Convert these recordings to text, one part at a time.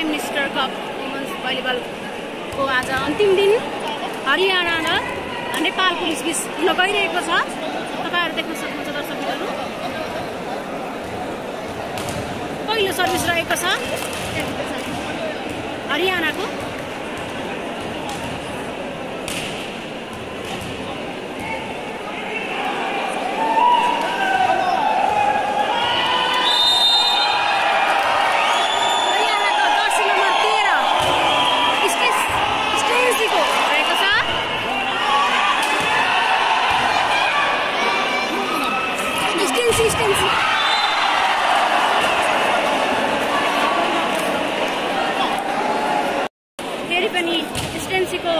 Time mister cup women's volleyball को आज अंतिम दिन हरियाणा र नेपाल पुलिस बीच हुन गइरहेको छ। तपाईहरु देख्न सक्नुहुन्छ दर्शकहरु, पहिलो सर्भिस रहेको छ हरियाणाको। फेरि पनि स्टेन्सीको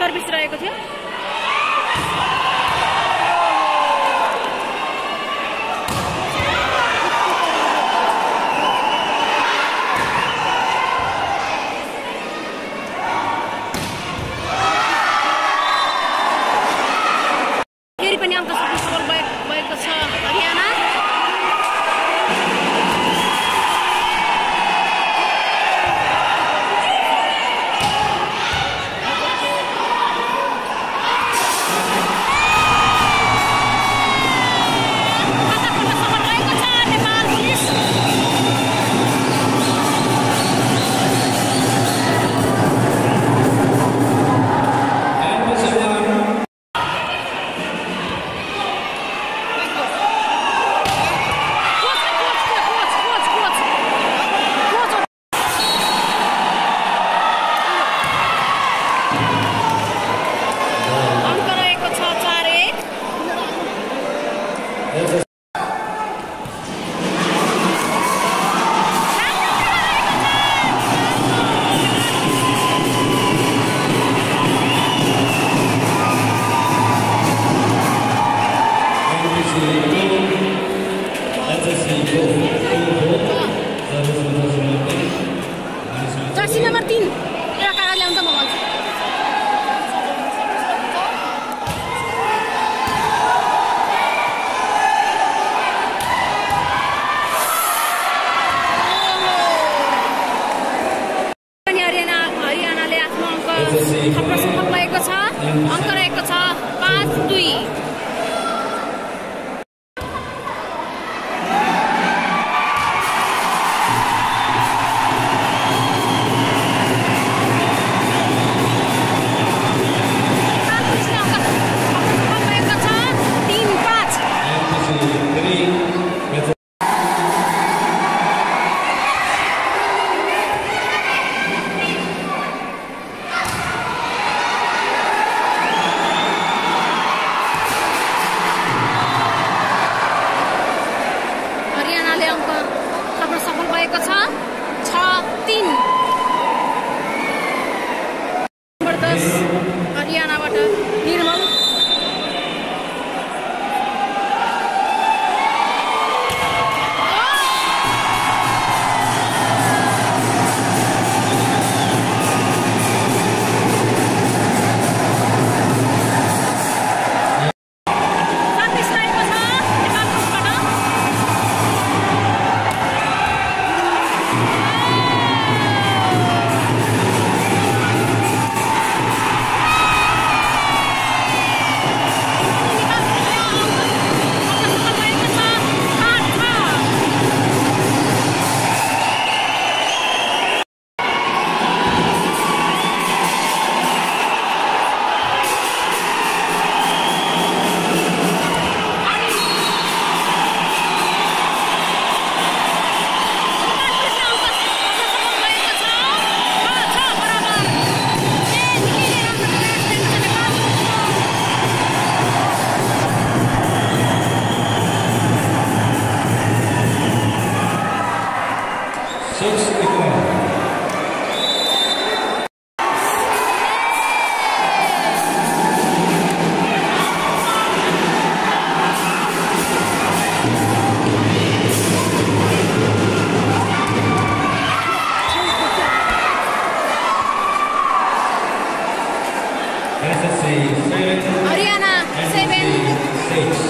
सर्भिस रहेको थियो। फेरि पनि अङ्क भएको छ हरियाणा। अंक रहेको छ 5-2। हरियाणा 7-6 रहेको छ।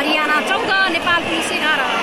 हरियाणा चौंक नेपाल पुलिस 11।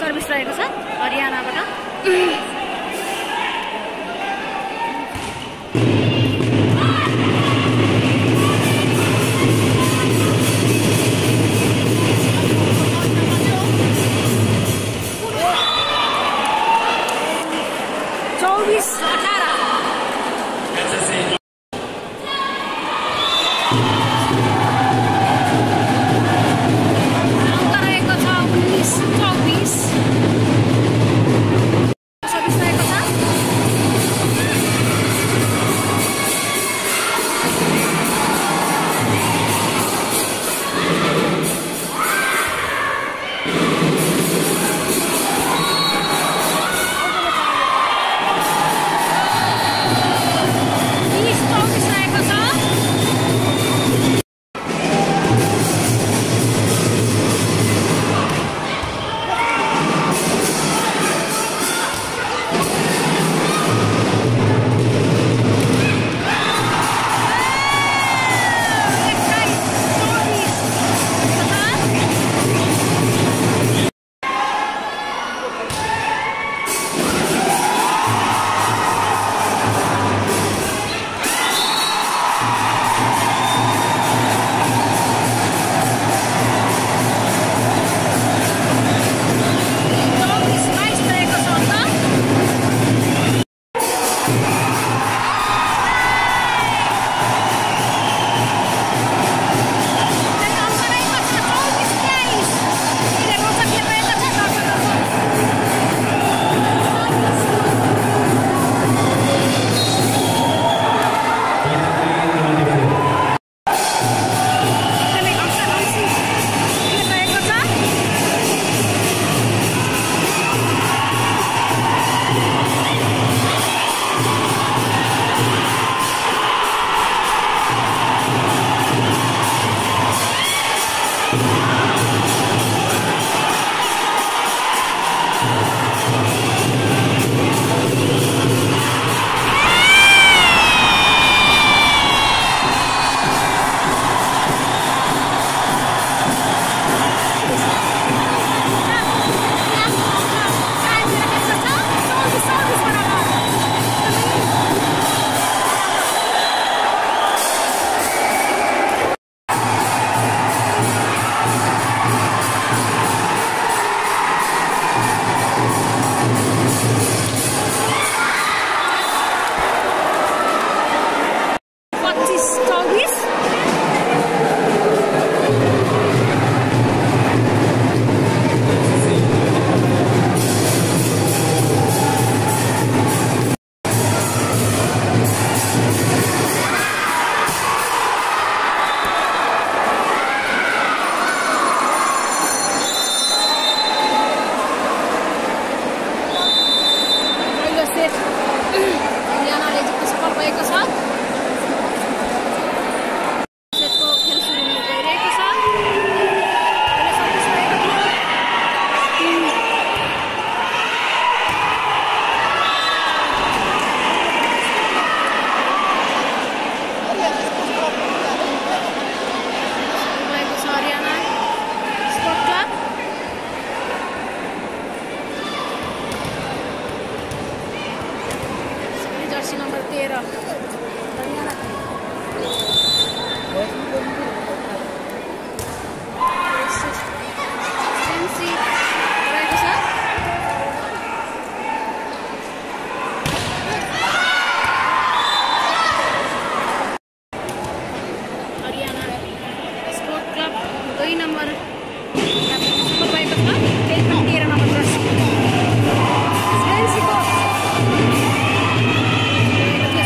सर्भिस रहेको छ हरियाणाबाट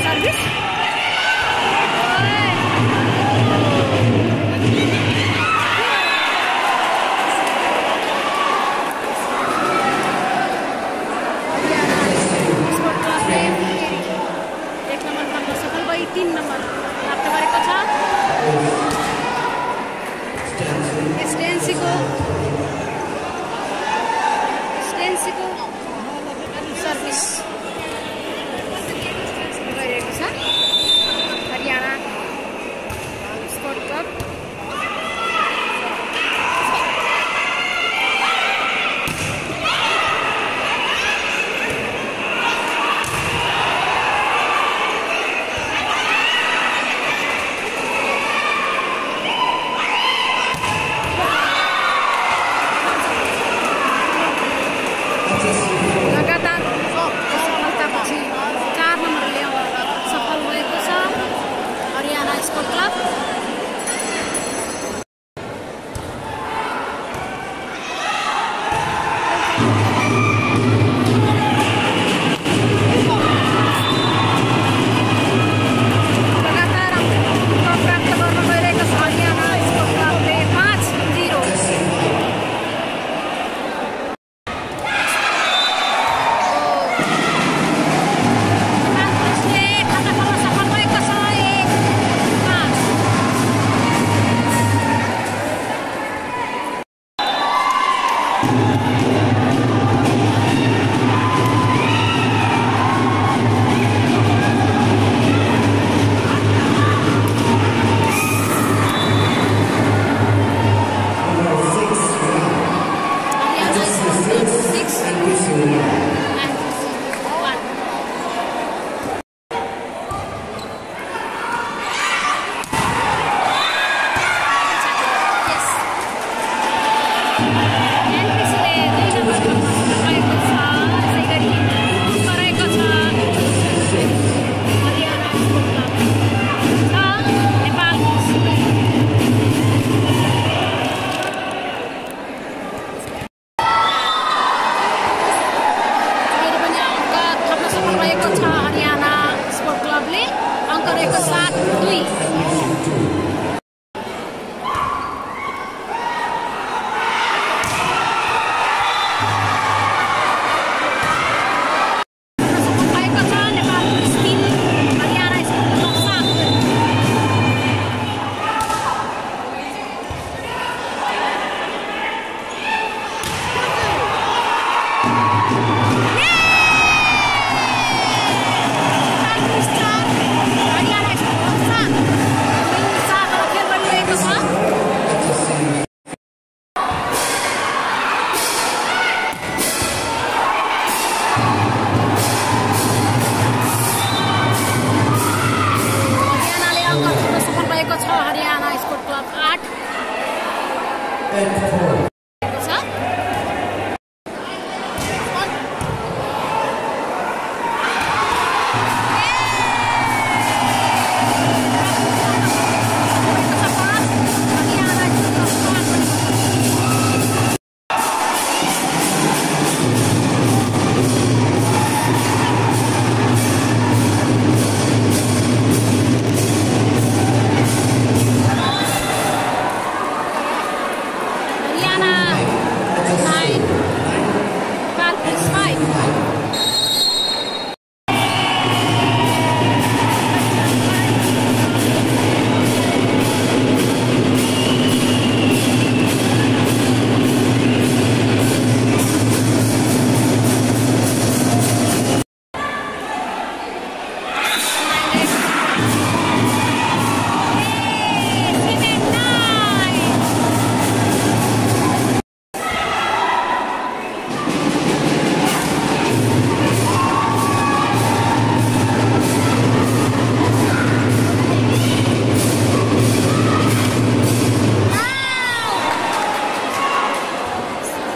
Service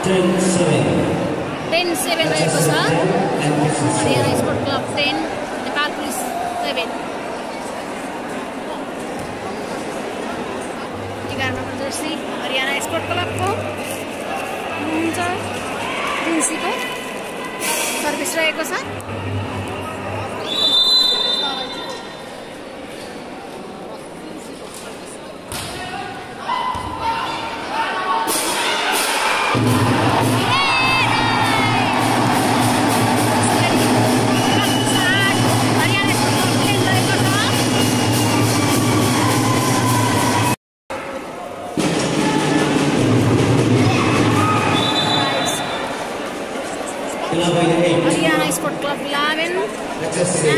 10-7 रहेको छ Haryana sport club 10 Nepal police 7 11 number jersey Haryana sport क्लबको हुन्छ प्रिन्सिपल सर्भिस रहेको छ Haryana Sports Club 11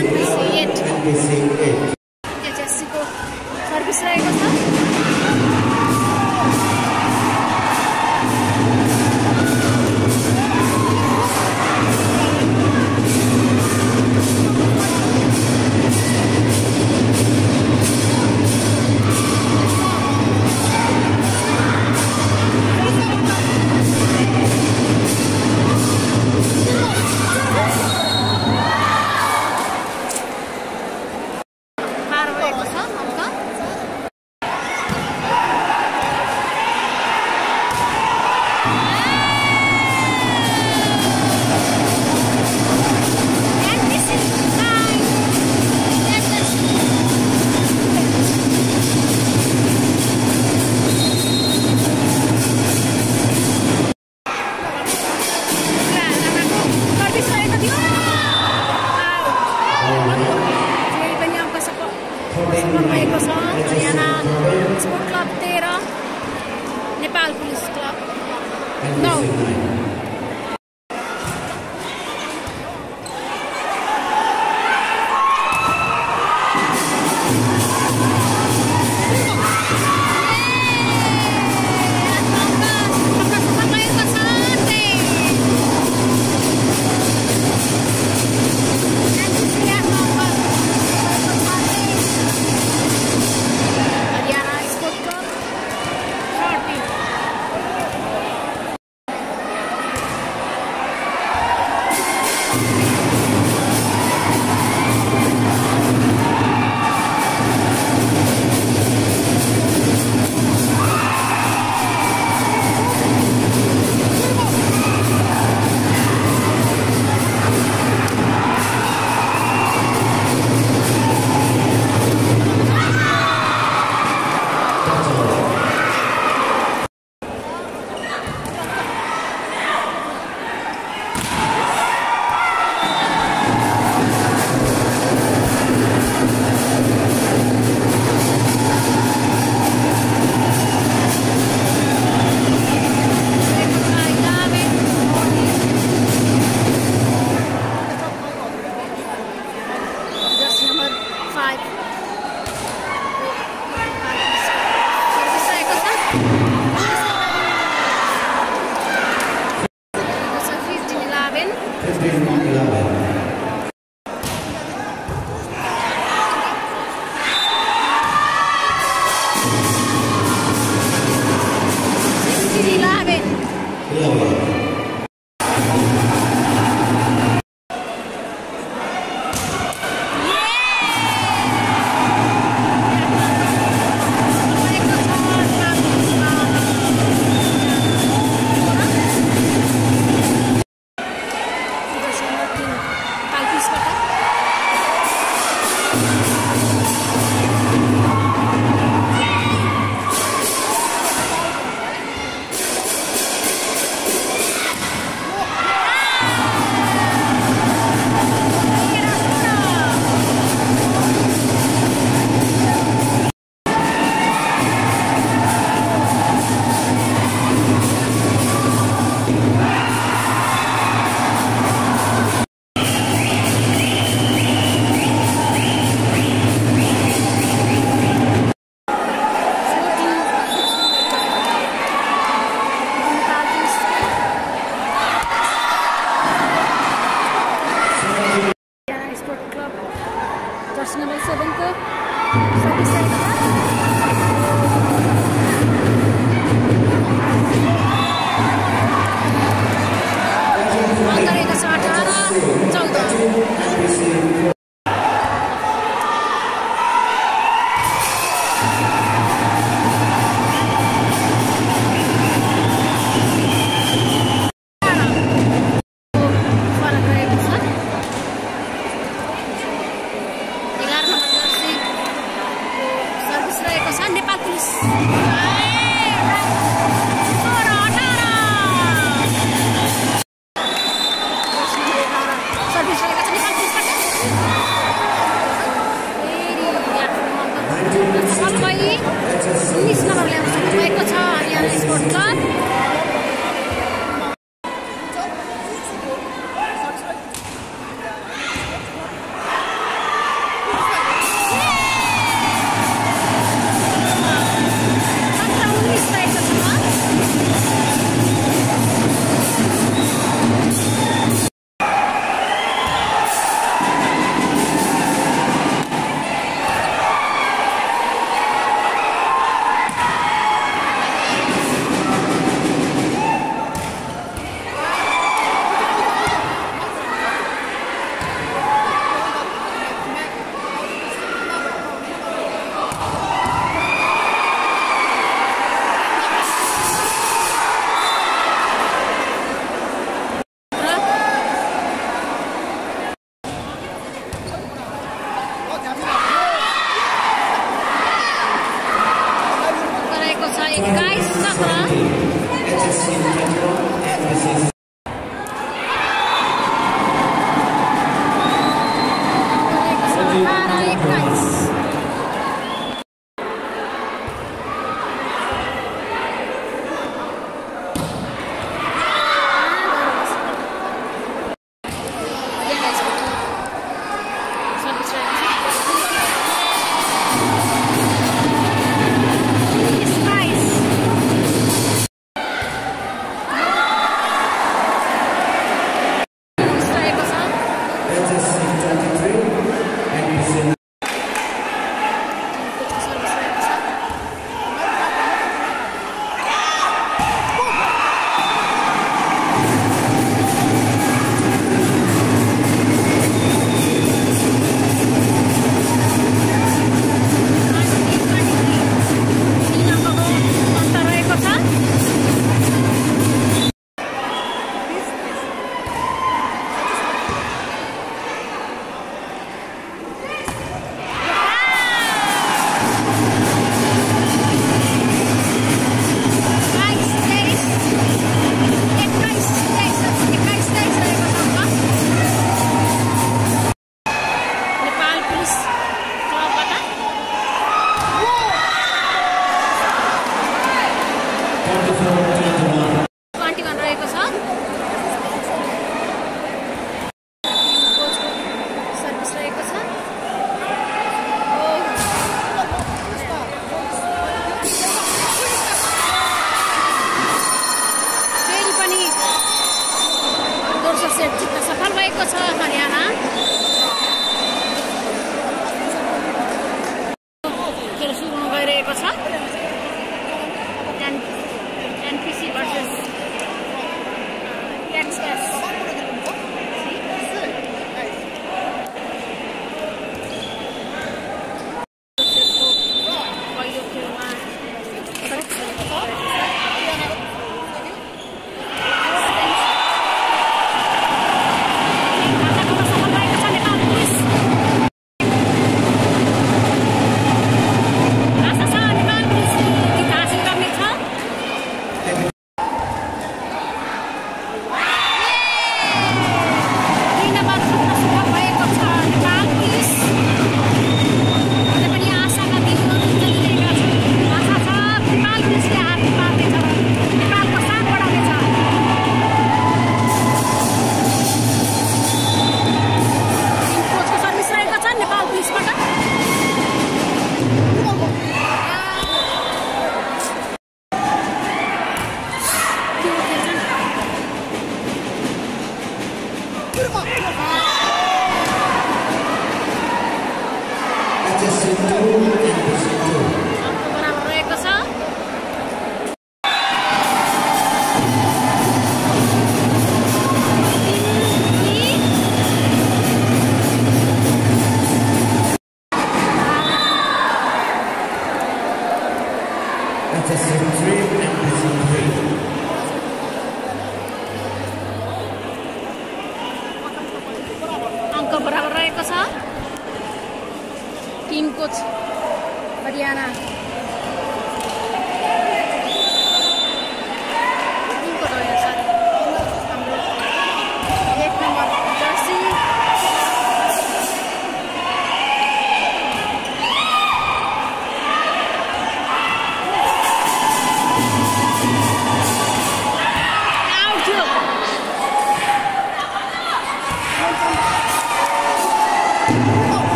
and BC 8. HSCको सर्भिस रहेको छ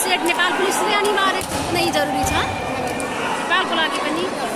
सेट नेपाल पुलिसले अनिवार्य नै जरुरी छ नेपालको लागि पनि ओए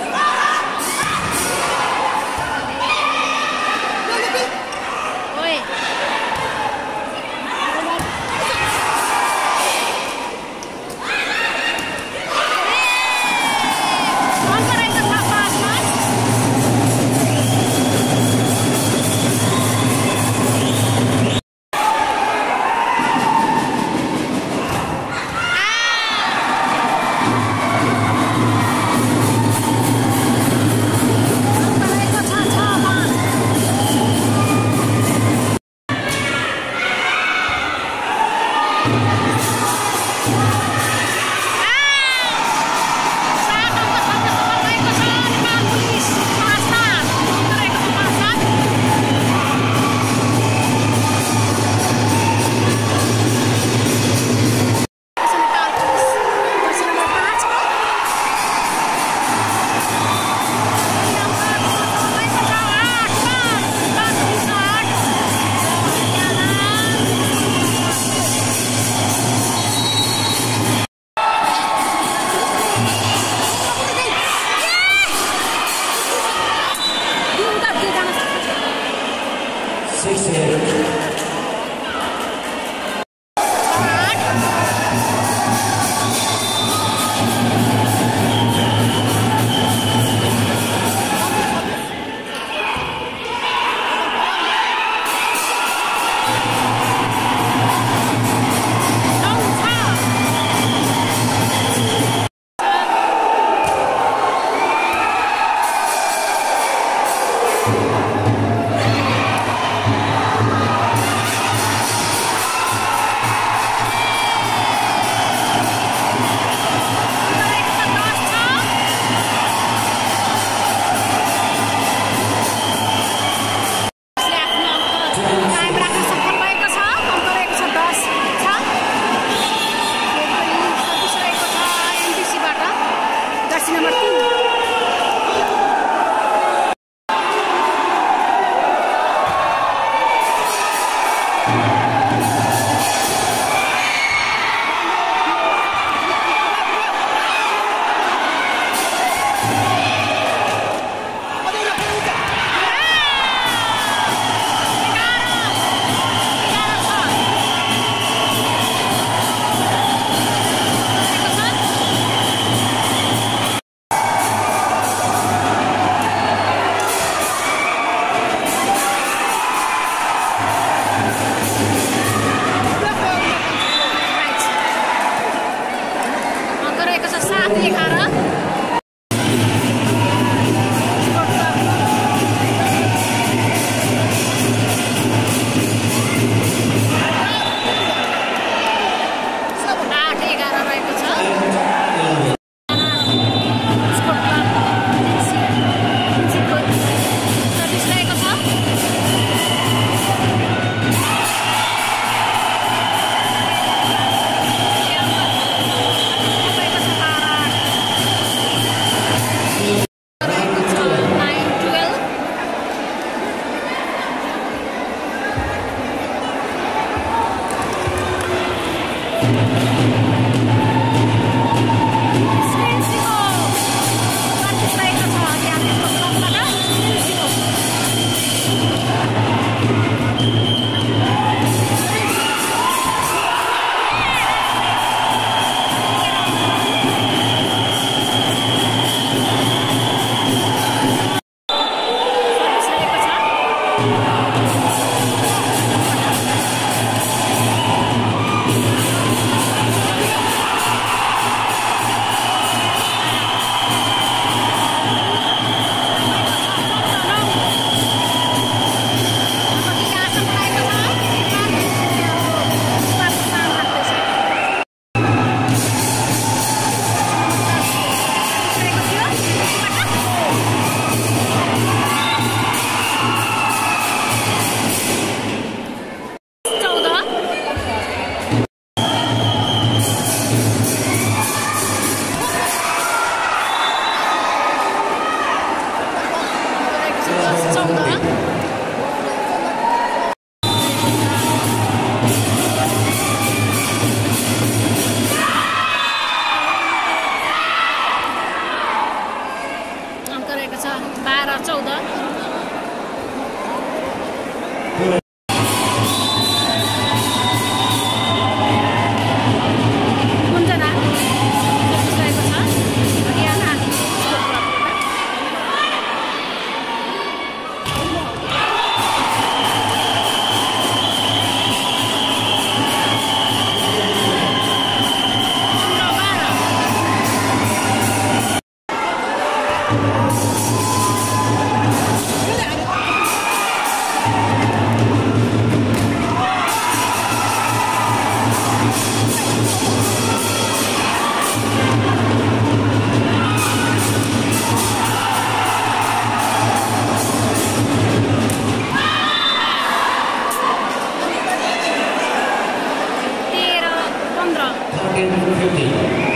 250.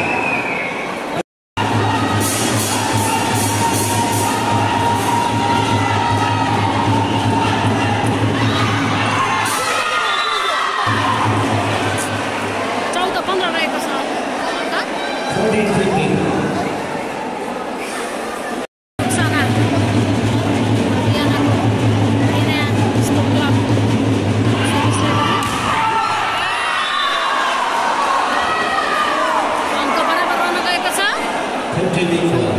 Thank you.